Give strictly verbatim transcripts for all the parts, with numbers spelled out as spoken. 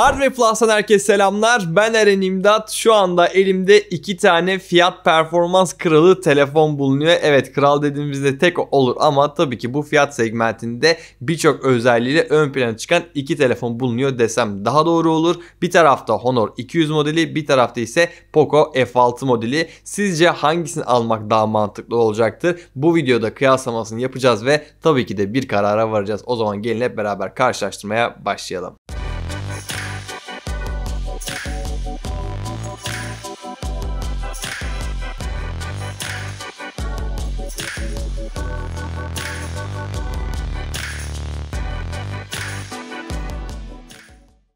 Hardware Plus'tan herkese selamlar. Ben Eren İmdat. Şu anda elimde iki tane fiyat performans kralı telefon bulunuyor. Evet, kral dediğimizde tek olur ama tabii ki bu fiyat segmentinde birçok özelliğiyle ön plana çıkan iki telefon bulunuyor desem daha doğru olur. Bir tarafta Honor iki yüz modeli, bir tarafta ise Poco F altı modeli. Sizce hangisini almak daha mantıklı olacaktır? Bu videoda kıyaslamasını yapacağız ve tabii ki de bir karara varacağız. O zaman gelin hep beraber karşılaştırmaya başlayalım.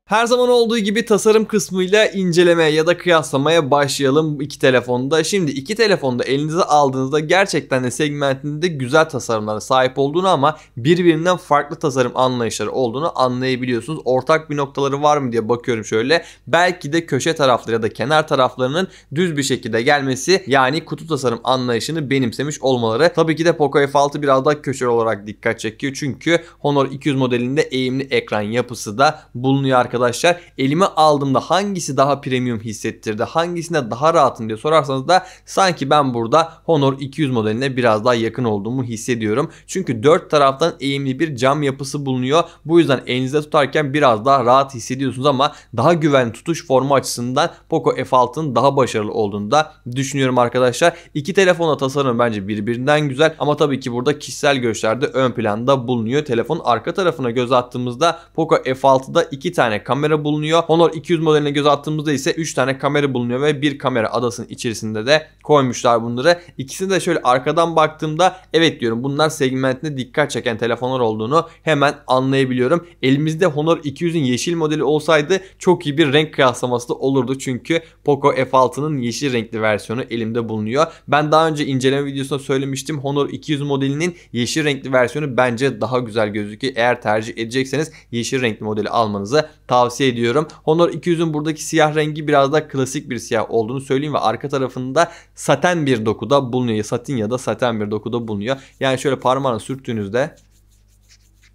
Her zaman olduğu gibi tasarım kısmıyla incelemeye ya da kıyaslamaya başlayalım iki telefonda. Şimdi iki telefonda elinize aldığınızda gerçekten de segmentinde güzel tasarımlara sahip olduğunu ama birbirinden farklı tasarım anlayışları olduğunu anlayabiliyorsunuz. Ortak bir noktaları var mı diye bakıyorum şöyle. Belki de köşe tarafları ya da kenar taraflarının düz bir şekilde gelmesi, yani kutu tasarım anlayışını benimsemiş olmaları. Tabii ki de Poco F altı biraz daha köşeli olarak dikkat çekiyor. Çünkü Honor iki yüz modelinde eğimli ekran yapısı da bulunuyor arkadaşlar. Arkadaşlar elime aldığımda hangisi daha premium hissettirdi, hangisine daha rahatım diye sorarsanız da sanki ben burada Honor iki yüz modeline biraz daha yakın olduğumu hissediyorum. Çünkü dört taraftan eğimli bir cam yapısı bulunuyor. Bu yüzden elinizde tutarken biraz daha rahat hissediyorsunuz ama daha güvenli tutuş formu açısından Poco F altının daha başarılı olduğunu da düşünüyorum arkadaşlar. İki telefonla tasarım bence birbirinden güzel ama tabii ki burada kişisel görüşlerde ön planda bulunuyor. Telefonun arka tarafına göz attığımızda Poco F altıda iki tane kamera bulunuyor. Honor iki yüz modeline göz attığımızda ise üç tane kamera bulunuyor ve bir kamera adasının içerisinde de koymuşlar bunları. İkisini de şöyle arkadan baktığımda evet diyorum, bunlar segmentinde dikkat çeken telefonlar olduğunu hemen anlayabiliyorum. Elimizde Honor iki yüzün yeşil modeli olsaydı çok iyi bir renk kıyaslaması da olurdu. Çünkü Poco F altının yeşil renkli versiyonu elimde bulunuyor. Ben daha önce inceleme videosunda söylemiştim. Honor iki yüz modelinin yeşil renkli versiyonu bence daha güzel gözüküyor. Eğer tercih edecekseniz yeşil renkli modeli almanızı tavsiye ediyorum. Honor iki yüzün buradaki siyah rengi biraz daha klasik bir siyah olduğunu söyleyeyim ve arka tarafında saten bir dokuda bulunuyor. Satin ya da saten bir dokuda bulunuyor. Yani şöyle parmağını sürttüğünüzde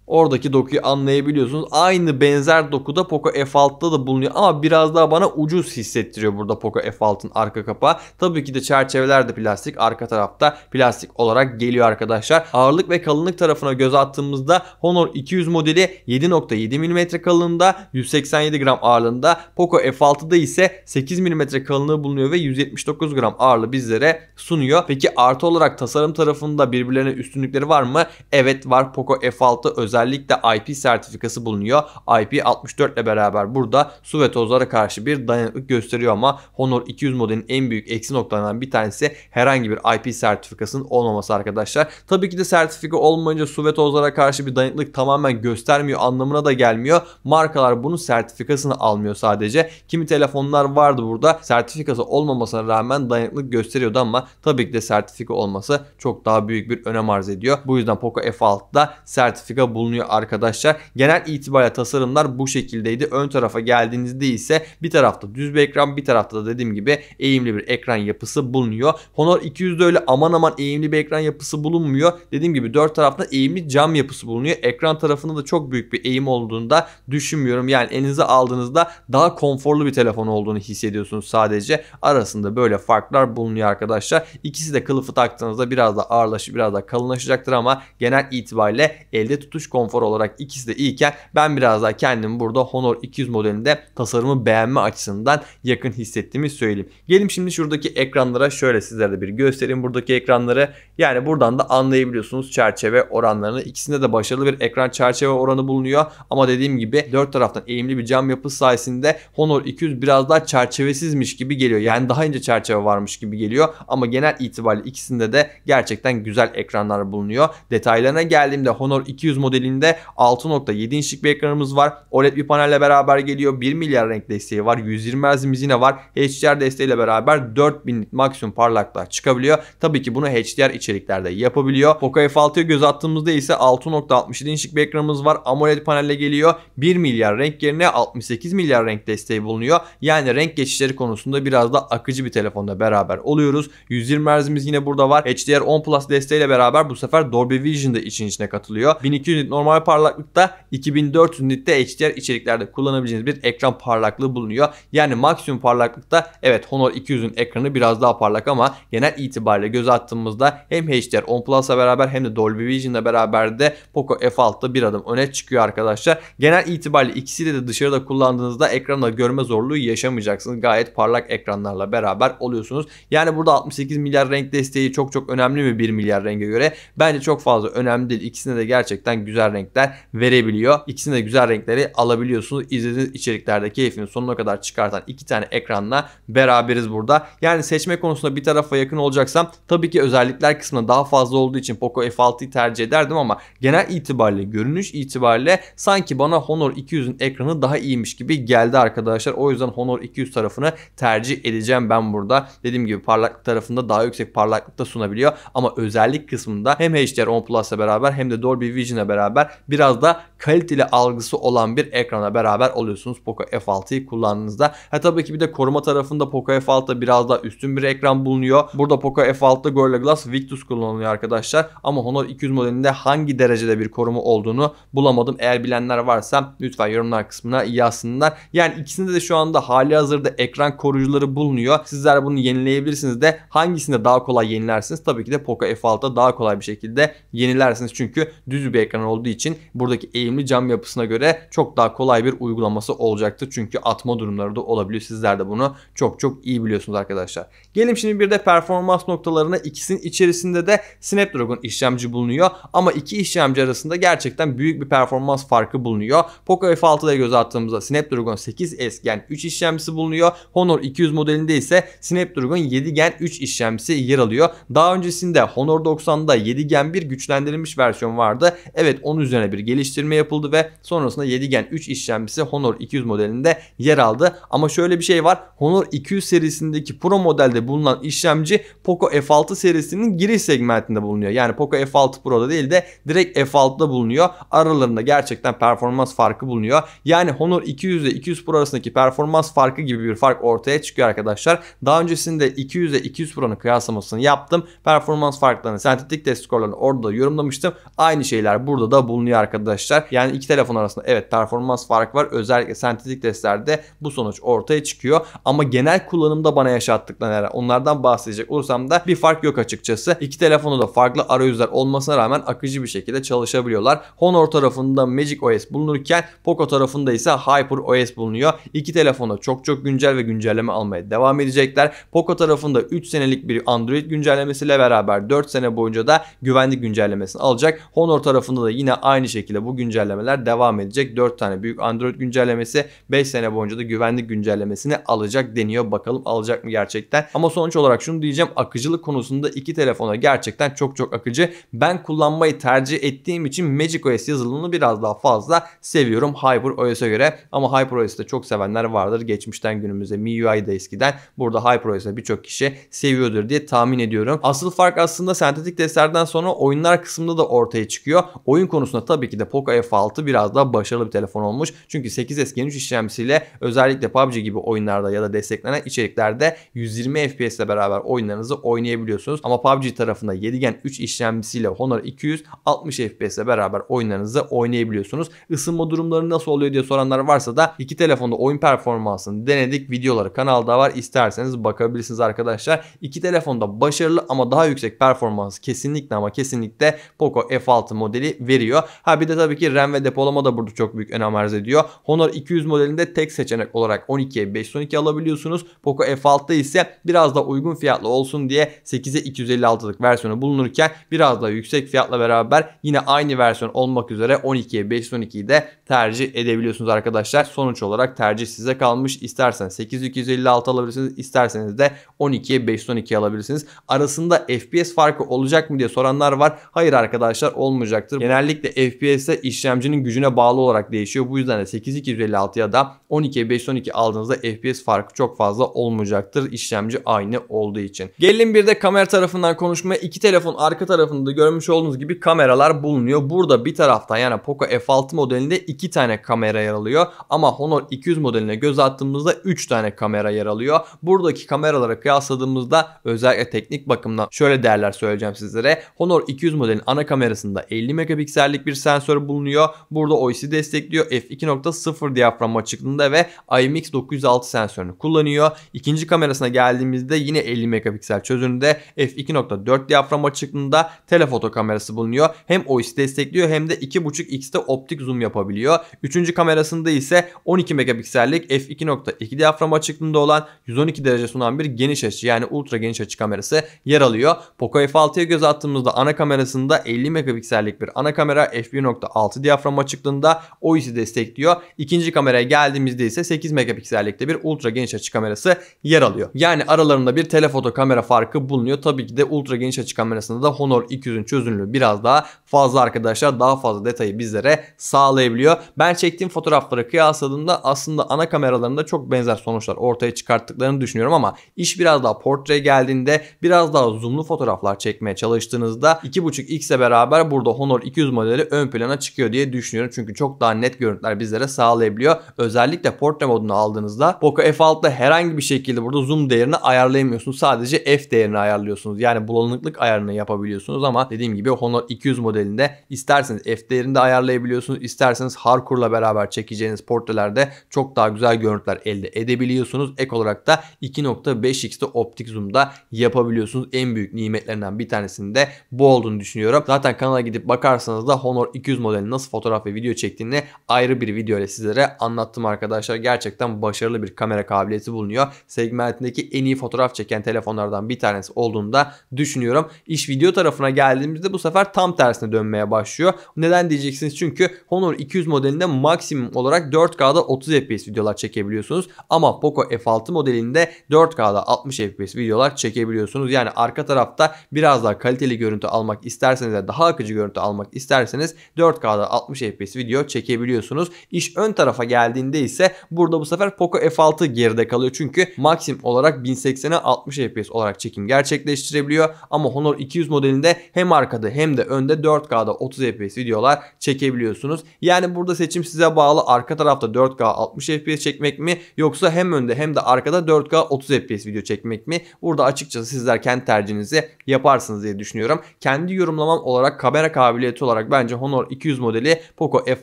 oradaki dokuyu anlayabiliyorsunuz. Aynı benzer dokuda Poco F altıda da bulunuyor ama biraz daha bana ucuz hissettiriyor burada Poco F altının arka kapağı. Tabii ki de çerçeveler de plastik, arka tarafta plastik olarak geliyor arkadaşlar. Ağırlık ve kalınlık tarafına göz attığımızda Honor iki yüz modeli yedi nokta yedi milimetre kalınlığında, yüz seksen yedi gram ağırlığında, Poco F altıda ise sekiz milimetre kalınlığı bulunuyor ve yüz yetmiş dokuz gram ağırlığı bizlere sunuyor. Peki artı olarak tasarım tarafında birbirlerine üstünlükleri var mı? Evet var. Poco F altı özel Özellikle I P sertifikası bulunuyor. I P altmış dört ile beraber burada su ve tozlara karşı bir dayanıklık gösteriyor ama Honor iki yüz modelinin en büyük eksi noktalarından bir tanesi herhangi bir I P sertifikasının olmaması arkadaşlar. Tabii ki de sertifika olmayınca su ve tozlara karşı bir dayanıklık tamamen göstermiyor anlamına da gelmiyor. Markalar bunun sertifikasını almıyor sadece. Kimi telefonlar vardı burada sertifikası olmamasına rağmen dayanıklık gösteriyordu ama tabii ki de sertifika olması çok daha büyük bir önem arz ediyor. Bu yüzden Poco F altıda sertifika bulunuyor arkadaşlar. Genel itibariyle tasarımlar bu şekildeydi. Ön tarafa geldiğinizde ise bir tarafta düz bir ekran, bir tarafta da dediğim gibi eğimli bir ekran yapısı bulunuyor. Honor iki yüzde öyle aman aman eğimli bir ekran yapısı bulunmuyor. Dediğim gibi dört tarafta eğimli cam yapısı bulunuyor. Ekran tarafında da çok büyük bir eğim olduğunu da düşünmüyorum. Yani elinize aldığınızda daha konforlu bir telefon olduğunu hissediyorsunuz sadece. Arasında böyle farklar bulunuyor arkadaşlar. İkisi de kılıfı taktığınızda biraz da ağırlaşıp biraz da kalınlaşacaktır ama genel itibariyle elde tutuş konforlu konfor olarak ikisi de iyiyken ben biraz daha kendimi burada Honor iki yüz modelinde tasarımı beğenme açısından yakın hissettiğimi söyleyeyim. Gelin şimdi şuradaki ekranlara şöyle sizlere de bir göstereyim buradaki ekranları. Yani buradan da anlayabiliyorsunuz çerçeve oranlarını. İkisinde de başarılı bir ekran çerçeve oranı bulunuyor. Ama dediğim gibi dört taraftan eğimli bir cam yapısı sayesinde Honor iki yüz biraz daha çerçevesizmiş gibi geliyor. Yani daha ince çerçeve varmış gibi geliyor. Ama genel itibariyle ikisinde de gerçekten güzel ekranlar bulunuyor. Detaylarına geldiğimde Honor iki yüz modelinin altı nokta yedi inçlik bir ekranımız var. O L E D bir panelle beraber geliyor. bir milyar renk desteği var. yüz yirmi hertz mizine var. H D R desteğiyle beraber dört bin nit maksimum parlaklığa çıkabiliyor. Tabii ki bunu H D R içerisinde içeriklerde yapabiliyor. Poco F altıya göz attığımızda ise altı nokta altmış yedi inçlik bir ekranımız var. AMOLED panelle geliyor. bir milyar renk yerine altmış sekiz milyar renk desteği bulunuyor. Yani renk geçişleri konusunda biraz da akıcı bir telefonla beraber oluyoruz. yüz yirmi hertz'imiz yine burada var. HDR on Plus desteğiyle beraber bu sefer Dolby Vision de için içine katılıyor. bin iki yüz nit normal parlaklıkta, iki bin dört yüz nitte H D R içeriklerde kullanabileceğiniz bir ekran parlaklığı bulunuyor. Yani maksimum parlaklıkta evet Honor iki yüzün ekranı biraz daha parlak ama genel itibariyle göz attığımızda hem HDR on Plus'la beraber hem de Dolby Vision'la beraber de Poco F altı'da bir adım öne çıkıyor arkadaşlar. Genel itibariyle ikisiyle de dışarıda kullandığınızda ekranda görme zorluğu yaşamayacaksınız. Gayet parlak ekranlarla beraber oluyorsunuz. Yani burada altmış sekiz milyar renk desteği çok çok önemli mi bir milyar renge göre? Bence çok fazla önemli değil. İkisine de gerçekten güzel renkler verebiliyor. İkisine de güzel renkleri alabiliyorsunuz. İzlediğiniz içeriklerde keyfini sonuna kadar çıkartan iki tane ekranla beraberiz burada. Yani seçme konusunda bir tarafa yakın olacaksam tabii ki özellikler kısmına daha fazla olduğu için Poco F altı'yı tercih ederdim ama genel itibariyle, görünüş itibariyle sanki bana Honor iki yüzün ekranı daha iyiymiş gibi geldi arkadaşlar. O yüzden Honor iki yüz tarafını tercih edeceğim ben burada. Dediğim gibi parlaklık tarafında daha yüksek parlaklıkta sunabiliyor ama özellik kısmında hem HDR on Plus'la beraber hem de Dolby Vision'la beraber biraz da kaliteli algısı olan bir ekrana beraber oluyorsunuz Poco F altı'yı kullandığınızda. Ha tabii ki bir de koruma tarafında Poco F altı'da biraz daha üstün bir ekran bulunuyor. Burada Poco F altı'da Gorilla Glass Victus kullanılıyor arkadaşlar ama Honor iki yüz modelinde hangi derecede bir koruma olduğunu bulamadım. Eğer bilenler varsa lütfen yorumlar kısmına yazsınlar. Yani ikisinde de şu anda hali hazırda ekran koruyucuları bulunuyor. Sizler bunu yenileyebilirsiniz de hangisinde daha kolay yenilersiniz? Tabii ki de Poco F altı'da daha kolay bir şekilde yenilersiniz. Çünkü düz bir ekran olduğu için buradaki eğimli cam yapısına göre çok daha kolay bir uygulaması olacaktır. Çünkü atma durumları da olabiliyor. Sizler de bunu çok çok iyi biliyorsunuz arkadaşlar. Gelin şimdi bir de performans noktalarına. İkisinin içerisinde de Snapdragon işlemci bulunuyor. Ama iki işlemci arasında gerçekten büyük bir performans farkı bulunuyor. Poco F altı'da göz attığımızda Snapdragon sekiz S Gen üç işlemcisi bulunuyor. Honor iki yüz modelinde ise Snapdragon yedi Gen üç işlemcisi yer alıyor. Daha öncesinde Honor doksan'da yedi Gen bir güçlendirilmiş versiyon vardı. Evet, onun üzerine bir geliştirme yapıldı ve sonrasında yedi Gen üç işlemcisi Honor iki yüz modelinde yer aldı. Ama şöyle bir şey var. Honor iki yüz serisindeki Pro modelde bulunan işlemci Poco F altı serisinin giriş segmentinde bulunuyor. Yani Poco F altı Pro'da değil de direkt F altı'da bulunuyor. Aralarında gerçekten performans farkı bulunuyor. Yani Honor iki yüz ile iki yüz Pro arasındaki performans farkı gibi bir fark ortaya çıkıyor arkadaşlar. Daha öncesinde iki yüz ile iki yüz Pro'nun kıyaslamasını yaptım. Performans farklarını, sentetik test skorlarını orada yorumlamıştım. Aynı şeyler burada da bulunuyor arkadaşlar. Yani iki telefon arasında evet performans farkı var. Özellikle sentetik testlerde bu sonuç ortaya çıkıyor. Ama genel kullanımda bana yaşattıkları, onlardan bahsedecek olursam da bir fark yok açıkçası. İki telefonda da farklı arayüzler olmasına rağmen akıcı bir şekilde çalışabiliyorlar. Honor tarafında Magic O S bulunurken Poco tarafında ise Hyper O S bulunuyor. İki telefonda çok çok güncel ve güncelleme almaya devam edecekler. Poco tarafında üç senelik bir Android güncellemesiyle beraber dört sene boyunca da güvenlik güncellemesini alacak. Honor tarafında da yine aynı şekilde bu güncellemeler devam edecek. dört tane büyük Android güncellemesi, beş sene boyunca da güvenlik güncellemesini alacak deniyor. Bakalım alacak mı gerçekten? Ama sonuç olarak şunu diyeceğim. Akıcılık konusunda iki telefona gerçekten çok çok akıcı. Ben kullanmayı tercih ettiğim için Magic O S yazılımını biraz daha fazla seviyorum Hyper O S'e göre. Ama Hyper O S'te çok sevenler vardır. Geçmişten günümüze M I U'da eskiden. Burada Hyper O S'te birçok kişi seviyordur diye tahmin ediyorum. Asıl fark aslında sentetik testlerden sonra oyunlar kısmında da ortaya çıkıyor. Oyun konusunda tabii ki de Poco F altı biraz daha başarılı bir telefon olmuş. Çünkü sekiz S Gen üç işlemcisiyle özellikle P U B G gibi oyunlarda ya da desteklenen içeriklerde yüz yirmi F P S ile beraber oyunlarınızı oynayabiliyorsunuz. Ama P U B G tarafında yedi Gen üç işlemcisiyle Honor iki yüz altmış F P S ile beraber oyunlarınızı oynayabiliyorsunuz. Isınma durumları nasıl oluyor diye soranlar varsa da iki telefonda oyun performansını denedik. Videoları kanalda var. İsterseniz bakabilirsiniz arkadaşlar. İki telefonda başarılı ama daha yüksek performans kesinlikle ama kesinlikle Poco F altı modeli veriyor. Ha bir de tabii ki RAM ve depolama da burada çok büyük önem arz ediyor. Honor iki yüz modelinde tek seçenek olarak on ikiye beş yüz on iki alabiliyorsunuz. Poco F altı'da ise biraz da uygun fiyatlı olsun diye sekize iki yüz elli altılık versiyonu bulunurken biraz da yüksek fiyatla beraber yine aynı versiyon olmak üzere on ikiye beş yüz on ikiyi de tercih edebiliyorsunuz arkadaşlar. Sonuç olarak tercih size kalmış. İsterseniz sekize iki yüz elli altı alabilirsiniz. İsterseniz de on ikiye beş yüz on iki alabilirsiniz. Arasında F P S farkı olacak mı diye soranlar var. Hayır arkadaşlar, olmayacaktır. Genellikle F P S'te iş işlemcinin gücüne bağlı olarak değişiyor. Bu yüzden de sekiz bin iki yüz elli altı ya da on iki bin beş yüz on iki aldığınızda F P S farkı çok fazla olmayacaktır, İşlemci aynı olduğu için. Gelelim bir de kamera tarafından konuşmaya. İki telefon arka tarafında görmüş olduğunuz gibi kameralar bulunuyor. Burada bir taraftan yani Poco F altı modelinde iki tane kamera yer alıyor. Ama Honor iki yüz modeline göz attığımızda üç tane kamera yer alıyor. Buradaki kameralara kıyasladığımızda özellikle teknik bakımdan şöyle değerler söyleyeceğim sizlere. Honor iki yüz modelin ana kamerasında elli megapiksellik bir sensör bulunuyor. Burada O E C destekliyor. f iki nokta sıfır diyafram açıklığında ve I M X dokuz yüz altı sensörünü kullanıyor. İkinci kamerasına geldiğimizde yine elli megapiksel çözünürlükte f iki nokta dört diyafram açıklığında telefoto kamerası bulunuyor. Hem O E C destekliyor hem de iki buçuk x'te optik zoom yapabiliyor. Üçüncü kamerasında ise on iki megapiksellik f iki nokta iki diyafram açıklığında olan yüz on iki derece sunan bir geniş açı yani ultra geniş açı kamerası yer alıyor. Poco F altıya göz attığımızda ana kamerasında elli megapiksellik bir ana kamera, f bir nokta altı diyafram açıklığında O E C destekliyor. İkinci kameraya geldiğimizde ise sekiz megapiksellikte bir ultra geniş açı kamerası yer alıyor. Yani aralarında bir telefoto kamera farkı bulunuyor. Tabii ki de ultra geniş açı kamerasında da Honor iki yüzün çözünürlüğü biraz daha fazla arkadaşlar. Daha fazla detayı bizlere sağlayabiliyor. Ben çektiğim fotoğrafları kıyasladığımda aslında ana kameralarında çok benzer sonuçlar ortaya çıkarttıklarını düşünüyorum ama iş biraz daha portreye geldiğinde, biraz daha zoomlu fotoğraflar çekmeye çalıştığınızda iki buçuk x'le beraber burada Honor iki yüz modeli ön plana çıkıyor diye düşünüyorum. Çünkü çok daha net görüntüler bizlere sağlayabiliyor. Özellikle portre modunu aldığınızda Poco F altıda herhangi bir şekilde burada zoom değerini ayarlayamıyorsunuz. Sadece F değerini ayarlıyorsunuz. Yani bulanıklık ayarını yapabiliyorsunuz ama dediğim gibi Honor iki yüz modelinde isterseniz F değerini de ayarlayabiliyorsunuz. İsterseniz hardcore'la beraber çekeceğiniz portrelerde çok daha güzel görüntüler elde edebiliyorsunuz. Ek olarak da iki nokta beş x'te optik zoom da yapabiliyorsunuz. En büyük nimetlerinden bir tanesinin de bu olduğunu düşünüyorum. Zaten kanala gidip bakarsanız da Honor iki yüz modeli nasıl fotoğraf ve video çektiğini ayrı bir video ile sizlere anlattım arkadaşlar. Gerçekten başarılı bir kamera kabiliyeti bulunuyor. Segmentindeki en iyi fotoğraf çeken telefonlardan bir tanesi olduğunu da düşünüyorum. İş video tarafına geldiğimizde bu sefer tam tersine dönmeye başlıyor. Neden diyeceksiniz? Çünkü Honor iki yüz modelinde maksimum olarak dört K'da otuz F P S videolar çekebiliyorsunuz. Ama Poco F altı modelinde dört K'da altmış F P S videolar çekebiliyorsunuz. Yani arka tarafta biraz daha kaliteli görüntü almak isterseniz de daha akıcı görüntü almak isterseniz dört K'da altmış F P S video çekebiliyorsunuz. İş ön tarafa geldiğinde ise burada bu sefer Poco F altı geride kalıyor. Çünkü maksimum olarak bin seksene altmış F P S olarak çekim gerçekleştirebiliyor. Ama Honor iki yüz modelinde hem arkada hem de önde dört K'da otuz F P S videolar çekebiliyorsunuz. Yani burada seçim size bağlı. Arka tarafta dört K altmış F P S çekmek mi yoksa hem önde hem de arkada dört K otuz F P S video çekmek mi? Burada açıkçası sizler kendi tercihinizi yaparsınız diye düşünüyorum. Kendi yorumlamam olarak kamera kabiliyeti olarak bence Honor iki yüz modeli Poco F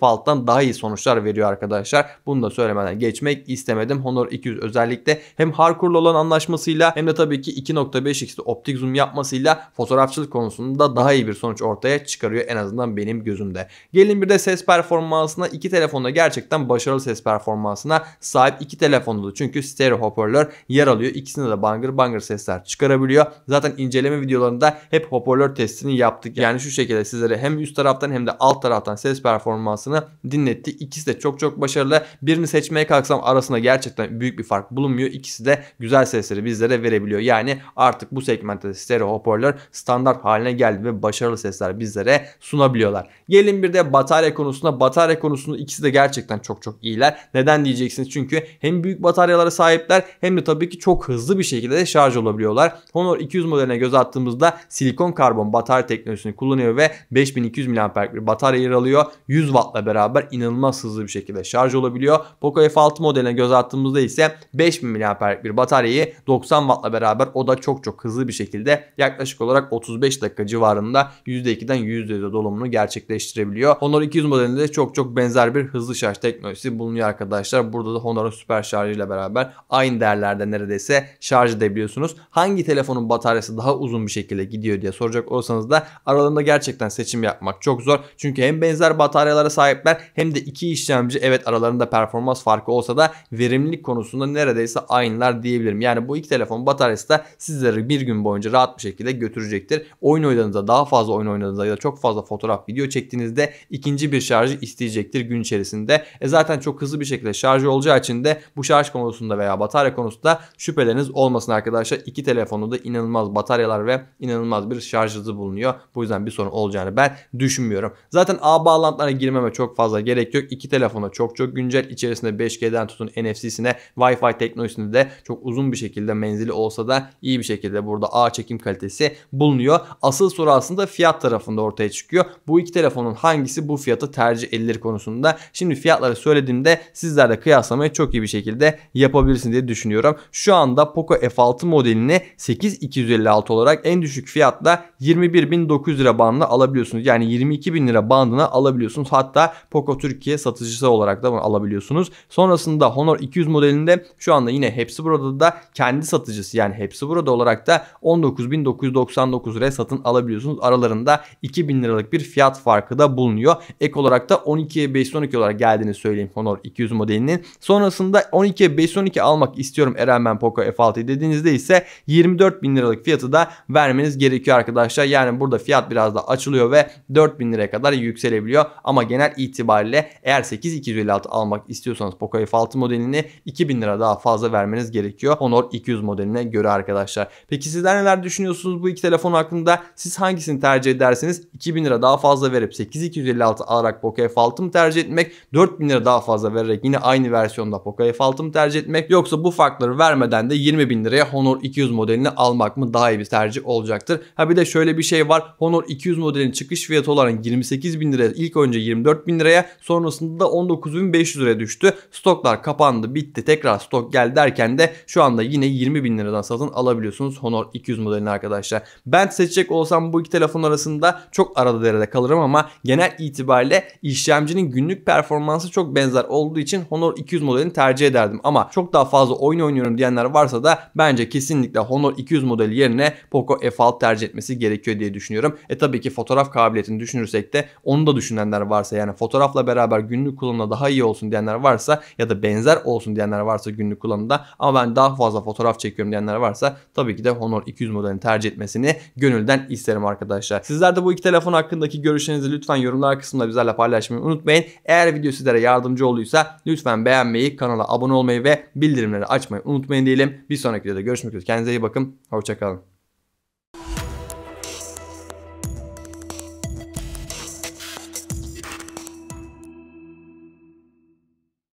altıdan daha iyi sonuçlar veriyor arkadaşlar. Bunu da söylemeden geçmek istemedim. Honor iki yüz özellikle hem hardcore'la olan anlaşmasıyla hem de tabii ki iki nokta beş x'de optik zoom yapmasıyla fotoğrafçılık konusunda daha iyi bir sonuç ortaya çıkarıyor en azından benim gözümde. Gelin bir de ses performansına. İki telefonda gerçekten başarılı ses performansına sahip. İki telefonda da çünkü stereo hoparlör yer alıyor. İkisinde de bangır bangır sesler çıkarabiliyor. Zaten inceleme videolarında hep hoparlör testini yaptık. Yani şu şekilde sizlere hem üst taraftan hem de alt taraftan ses performansını dinlettik. İkisi de çok çok başarılı. Birini seçmeye kalksam arasında gerçekten büyük bir fark bulunmuyor. İkisi de güzel sesleri bizlere verebiliyor. Yani artık bu segmentte stereo hoparlör standart haline geldi ve başarılı sesler bizlere sunabiliyorlar. Gelin bir de batarya konusuna. Batarya konusunda ikisi de gerçekten çok çok iyiler. Neden diyeceksiniz? Çünkü hem büyük bataryalara sahipler hem de tabii ki çok hızlı bir şekilde de şarj olabiliyorlar. Honor iki yüz modeline göz attığımızda silikon karbon batarya teknolojisini kullanıyor ve beş bin iki yüz miliamper saat bir batarya yer alıyor. yüz wattla beraber inanılmaz hızlı bir şekilde şarj olabiliyor. Poco F altı modeline göz attığımızda ise beş bin miliamper saat bir bataryayı doksan wattla beraber o da çok çok hızlı bir şekilde yaklaşık olarak otuz beş dakika civarında yüzde ikiden yüzde yüze dolumunu gerçekleştirebiliyor. Honor iki yüz modelinde çok çok benzer bir hızlı şarj teknolojisi bulunuyor arkadaşlar. Burada da Honor'un süper şarjıyla beraber aynı değerlerde neredeyse şarj edebiliyorsunuz. Hangi telefonun bataryası daha uzun bir şekilde gidiyor diye soracak olsanız da aralarında gerçekten seçim yapmak çok zor. Çünkü hem benzer bataryalara sahipler hem de iki işlemci, evet aralarında performans farkı olsa da verimlilik konusunda neredeyse aynılar diyebilirim. Yani bu iki telefon bataryası da sizleri bir gün boyunca rahat bir şekilde götürecektir. Oyun oynadığınızda, daha fazla oyun oynadığınızda ya da çok fazla fotoğraf, video çektiğinizde ikinci bir şarjı isteyecektir gün içerisinde. E zaten çok hızlı bir şekilde şarj olacağı için de bu şarj konusunda veya batarya konusunda şüpheleriniz olmasın arkadaşlar. İki telefonu da inanılmaz bataryalar ve inanılmaz bir şarj hızı bulunuyor. Bu yüzden bir sorun olacağını ben düşünmüyorum. Zaten A bağlantılara girmeme çok fazla gerek yok. İki telefona çok çok güncel. İçerisinde beş G'den tutun N F C'sine, Wi-Fi teknolojisinde de çok uzun bir şekilde menzili olsa da iyi bir şekilde burada ağ çekim kalitesi bulunuyor. Asıl soru aslında fiyat tarafında ortaya çıkıyor. Bu iki telefonun hangisi bu fiyatı tercih edilir konusunda. Şimdi fiyatları söylediğimde sizler de kıyaslamayı çok iyi bir şekilde yapabilirsiniz diye düşünüyorum. Şu anda Poco F altı modelini sekiz bin iki yüz elli altı olarak en düşük fiyatla yirmi bir bin dokuz yüz lira bandına alabiliyorsunuz. Yani yirmi iki bin lira bandına alabiliyorsunuz. Hatta Poco Türkiye satıcısı olarak da bunu alabiliyorsunuz. Sonrasında Honor iki yüz modelinde şu anda yine hepsi burada da kendi satıcısı, yani hepsi burada olarak da on dokuz bin dokuz yüz doksan dokuz liraya satın alabiliyorsunuz. Aralarında iki bin liralık bir fiyat farkı da bulunuyor. Ek olarak da on ikiye beş yüz on iki olarak geldiğini söyleyeyim Honor iki yüz modelinin. Sonrasında on ikiye beş yüz on iki almak istiyorum Eren ben Poco F altı dediğinizde ise yirmi dört bin liralık fiyatı da vermeniz gerekiyor arkadaşlar. Yani burada fiyat biraz da açılıyor ve dört bin liraya kadar yükselebiliyor. Ama genel itibariyle eğer sekiz bin iki yüz elli altı almak istiyorsanız Poco F altı modelini iki bin lira daha fazla vermeniz gerekiyor Honor iki yüz modeline göre arkadaşlar. Peki sizler neler düşünüyorsunuz bu iki telefon hakkında? Siz hangisini tercih edersiniz? iki bin lira daha fazla verip sekiz bin iki yüz elli altı alarak Poco F altı mı tercih etmek? dört bin lira daha fazla vererek yine aynı versiyonda Poco F altı mı tercih etmek? Yoksa bu farkları vermeden de yirmi bin liraya Honor iki yüz modelini almak mı daha iyi bir tercih olacaktır? Ha bir de şöyle bir şey var. Honor iki yüz modelinin çıkış fiyatı olan yirmi sekiz bin liraya ilk önce yirmi dört bin liraya, sonrasında on dokuz bin beş yüz liraya düştü. Stoklar kapandı, bitti, tekrar stok geldi derken de şu anda yine yirmi bin liradan satın alabiliyorsunuz Honor iki yüz modelini arkadaşlar. Ben seçecek olsam bu iki telefon arasında çok arada derede kalırım ama genel itibariyle işlemcinin günlük performansı çok benzer olduğu için Honor iki yüz modelini tercih ederdim. Ama çok daha fazla oyun oynuyorum diyenler varsa da bence kesinlikle Honor iki yüz modeli yerine Poco F altı tercih etmesi gerekiyor diye düşünüyorum. E tabii ki fotoğraf kabiliyetini düşünürsek de onu da düşünenler varsa, yani fotoğrafla beraber günlük kullanımda daha iyi olsun diyenler varsa ya da benzer olsun diyenler varsa günlük kullanımda ama ben daha fazla fotoğraf çekiyorum diyenler varsa tabii ki de Honor iki yüz modelini tercih etmesini gönülden isterim arkadaşlar. Sizler de bu iki telefon hakkındaki görüşlerinizi lütfen yorumlar kısmında bizlerle paylaşmayı unutmayın. Eğer video sizlere yardımcı olduysa lütfen beğenmeyi, kanala abone olmayı ve bildirimleri açmayı unutmayın diyelim. Bir sonraki videoda görüşmek üzere. Kendinize iyi bakın. Hoşça kalın.